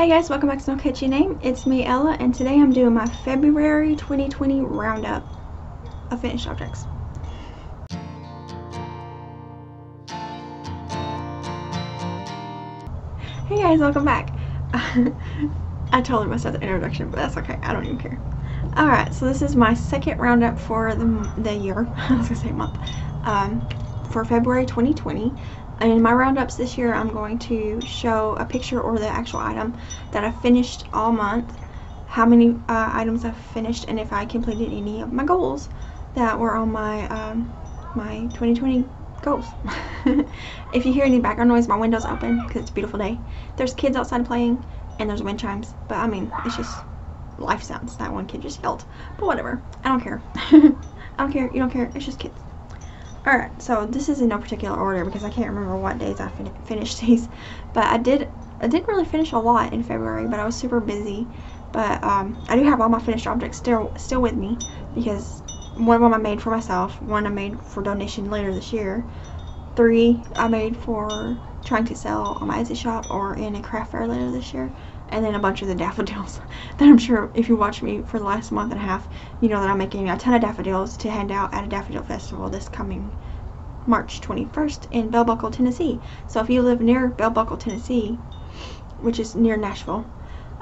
Hey guys, welcome back to Don't Catch Your Name. It's me, Ella, and today I'm doing my February 2020 roundup of finished objects. Hey guys, welcome back. I totally messed up the introduction, but that's okay. I don't even care. Alright, so this is my second roundup for the year. I was gonna say month. For February 2020. And in my roundups this year, I'm going to show a picture or the actual item that I finished all month, how many items I finished, and if I completed any of my goals that were on my my 2020 goals. If you hear any background noise, my window's open because it's a beautiful day. There's kids outside playing, and there's wind chimes. But I mean, it's just life sounds. That one kid just yelled. But whatever. I don't care. I don't care. You don't care. It's just kids. Alright, so this is in no particular order because I can't remember what days I finished these, but I didn't really finish a lot in February, but I was super busy. But I do have all my finished objects still with me because one of them I made for myself, one I made for donation later this year, three I made for trying to sell on my Etsy shop or in a craft fair later this year, and then a bunch of the daffodils that I'm sure if you watch me for the last month and a half, you know that I'm making a ton of daffodils to hand out at a daffodil festival this coming March 21st in Bellbuckle, Tennessee. So if you live near Bellbuckle, Tennessee, which is near Nashville,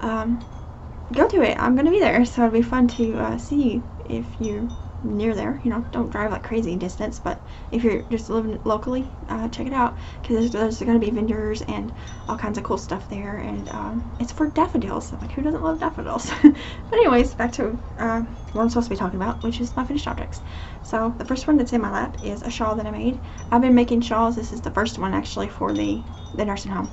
go to it. I'm going to be there, so it'll be fun to see you if you're near there. You know, don't drive like crazy distance, but if you're just living locally, check it out because there's going to be vendors and all kinds of cool stuff there, and it's for daffodils. I'm like, who doesn't love daffodils? But anyways, back to what I'm supposed to be talking about, which is my finished objects. So the first one that's in my lap is a shawl that I made. I've been making shawls. This is the first one actually for the nursing home.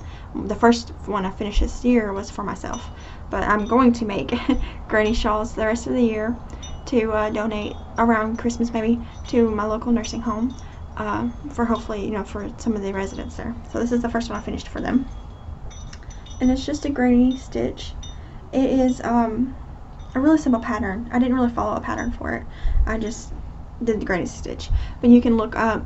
The first one I finished this year was for myself, but I'm going to make granny shawls the rest of the year to donate around Christmas maybe to my local nursing home for hopefully, you know, for some of the residents there. So this is the first one I finished for them, and it's just a granny stitch. It is a really simple pattern. I didn't really follow a pattern for it. I just did the granny stitch, but you can look up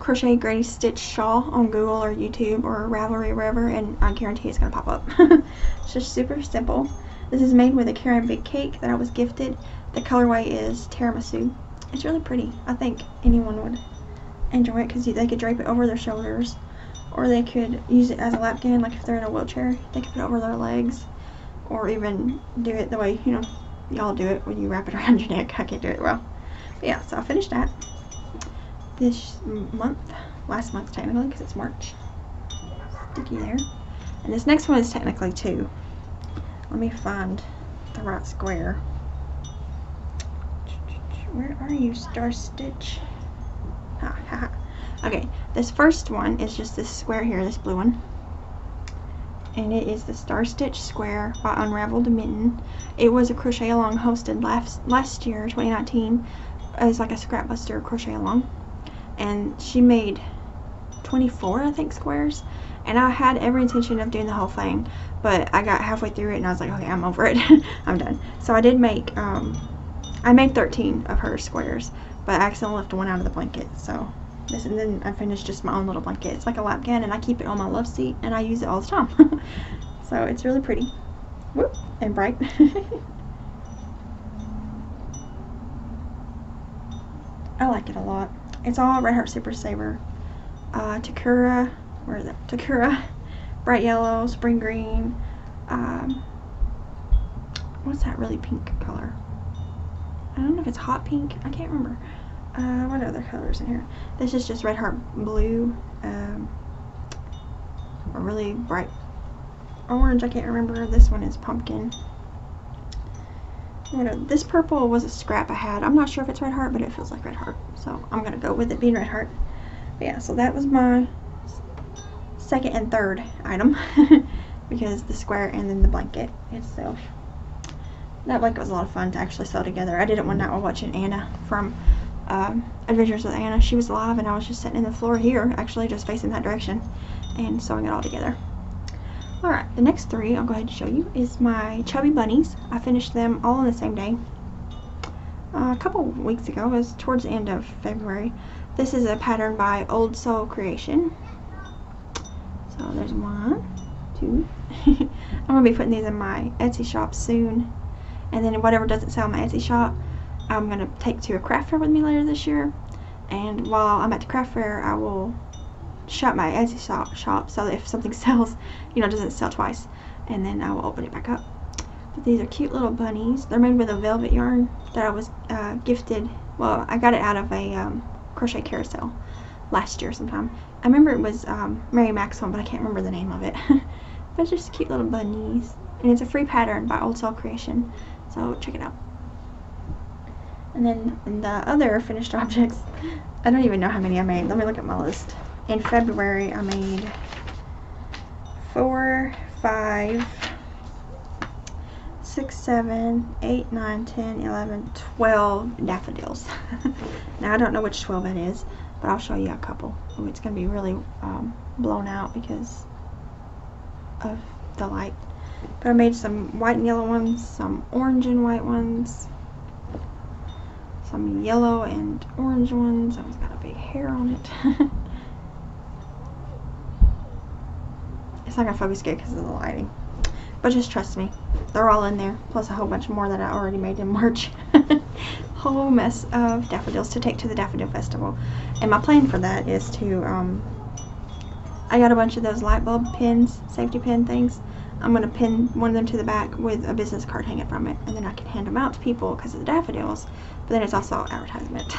crochet granny stitch shawl on Google or YouTube or Ravelry or wherever, and I guarantee it's gonna pop up. It's just super simple. This is made with a Karen Big Cake that I was gifted. The colorway is tiramisu. It's really pretty. I think anyone would enjoy it because they could drape it over their shoulders, or they could use it as a lapkin, like if they're in a wheelchair, they could put it over their legs, or even do it the way, you know, y'all do it when you wrap it around your neck. I can't do it well. But yeah, so I finished that this month, last month technically because it's March. Sticky there. And this next one is technically two. Let me find the right square. Where are you, Star Stitch? Ha, ha, ha. Okay, this first one is just this square here, this blue one, and it is the Star Stitch Square by Unraveled Mitten. It was a crochet along hosted last year, 2019, as like a scrapbuster crochet along, and she made 24, I think, squares, and I had every intention of doing the whole thing, but I got halfway through it and I was like, okay, I'm over it. I'm done. So I did make I made 13 of her squares, but I accidentally left one out of the blanket. So this, and then I finished just my own little blanket. It's like a lapkin, and I keep it on my love seat, and I use it all the time. So it's really pretty. Whoop, and bright. I like it a lot. It's all Red Heart Super Saver, Takura. Where is that? Takura, bright yellow, spring green. What's that really pink color? I don't know if it's hot pink. I can't remember. What other colors in here? This is just Red Heart Blue. A really bright orange. I can't remember. This one is pumpkin. This purple was a scrap I had. I'm not sure if it's Red Heart, but it feels like Red Heart. So I'm going to go with it being Red Heart. But yeah, so that was my second and third item. Because the square and then the blanket itself. That blanket was a lot of fun to actually sew together. I did it one night while watching Anna from Adventures with Anna. She was live, and I was just sitting in the floor here, actually just facing that direction, and sewing it all together. Alright, the next three I'll go ahead and show you is my chubby bunnies. I finished them all on the same day. A couple weeks ago. It was towards the end of February. This is a pattern by Old Soul Creation. So there's one, cute. I'm going to be putting these in my Etsy shop soon. And then whatever doesn't sell in my Etsy shop, I'm going to take to a craft fair with me later this year. And while I'm at the craft fair, I will shut my Etsy shop so that if something sells, you know, it doesn't sell twice. And then I will open it back up. But these are cute little bunnies. They're made with a velvet yarn that I was gifted. Well, I got it out of a crochet carousel last year sometime. I remember it was Mary Mac's one, but I can't remember the name of it. But it's just cute little bunnies. And it's a free pattern by Old Soul Creation. So check it out. And then the other finished objects, I don't even know how many I made. Let me look at my list. In February, I made 4, 5, 6, 7, 8, 9, 10, 11, 12 daffodils. Now I don't know which 12 it is, but I'll show you a couple. Oh, it's gonna be really blown out because of the light. But I made some white and yellow ones, some orange and white ones, some yellow and orange ones. It's got a big hair on it. It's not gonna focus good because of the lighting. But just trust me, they're all in there, plus a whole bunch more that I already made in March. Whole mess of daffodils to take to the Daffodil Festival. And my plan for that is to, I got a bunch of those light bulb pins, safety pin things. I'm gonna pin one of them to the back with a business card hanging from it, and then I can hand them out to people because of the daffodils, but then it's also advertisement.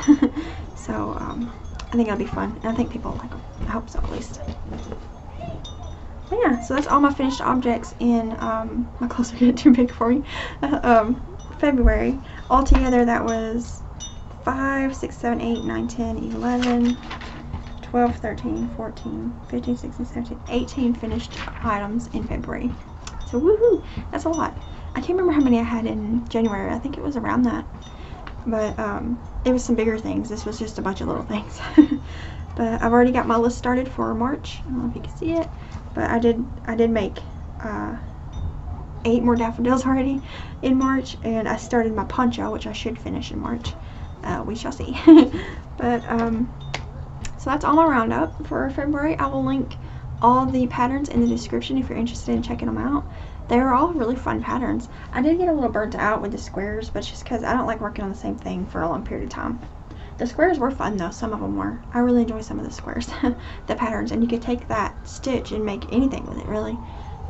So I think it'll be fun, and I think people will like them. I hope so, at least. But yeah, so that's all my finished objects in, my clothes are getting too big for me, February. Altogether that was 5, 6, 7, 8, 9, 10, 11, 12, 13, 14, 15, 16, 17, 18 finished items in February. So woohoo, that's a lot. I can't remember how many I had in January, I think it was around that. But it was some bigger things, this was just a bunch of little things. But I've already got my list started for March, I don't know if you can see it. But I did make 8 more daffodils already in March, and I started my poncho, which I should finish in March. We shall see. But so that's all my roundup for February. I will link all the patterns in the description if you're interested in checking them out. They're all really fun patterns. I did get a little burnt out with the squares, but it's just because I don't like working on the same thing for a long period of time. The squares were fun though, some of them were. I really enjoy some of the squares, the patterns, and you could take that stitch and make anything with it really.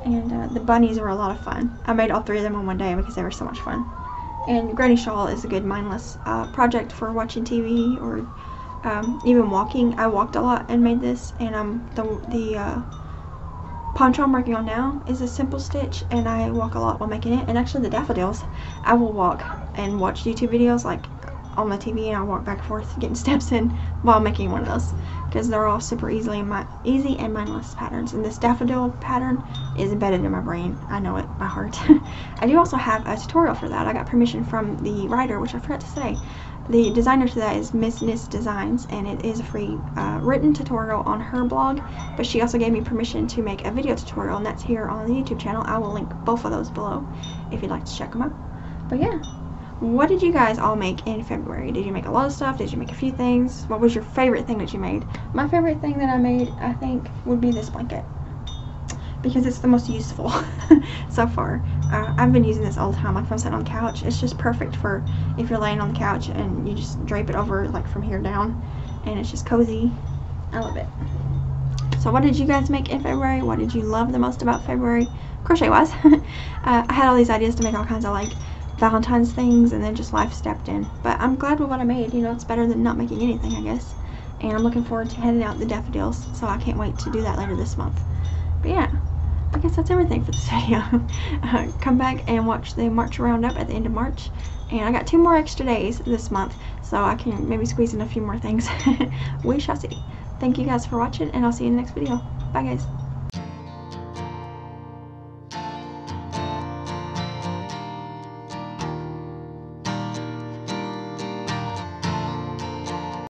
And the bunnies were a lot of fun. I made all 3 of them in one day because they were so much fun. And Granny Shawl is a good mindless project for watching TV or even walking. I walked a lot and made this, and the poncho I'm working on now is a simple stitch, and I walk a lot while making it. And actually the daffodils, I will walk and watch YouTube videos like on my TV, and I walk back and forth getting steps in while making one of those because they're all super easy and mindless patterns. And this daffodil pattern is embedded in my brain. I know it by heart. I do also have a tutorial for that. I got permission from the writer, which I forgot to say. The designer to that is Miss Niss Designs, and it is a free written tutorial on her blog, but she also gave me permission to make a video tutorial, and that's here on the YouTube channel. I will link both of those below if you'd like to check them out. But yeah. What did you guys all make in February? Did you make a lot of stuff? Did you make a few things? What was your favorite thing that you made? My favorite thing that I made, I think, would be this blanket because it's the most useful so far. I've been using this all the time. Like if I'm sitting on the couch, it's just perfect for if you're laying on the couch and you just drape it over like from here down, and it's just cozy. I love it. So what did you guys make in February? What did you love the most about February? Crochet wise. I had all these ideas to make all kinds of like Valentine's things, and then just life stepped in, but I'm glad with what I made. You know, it's better than not making anything, I guess. And I'm looking forward to handing out the daffodils, so I can't wait to do that later this month. But yeah, I guess that's everything for this video. Come back and watch the March roundup at the end of March, and I got 2 more extra days this month, so I can maybe squeeze in a few more things. We shall see. Thank you guys for watching, and I'll see you in the next video. Bye guys.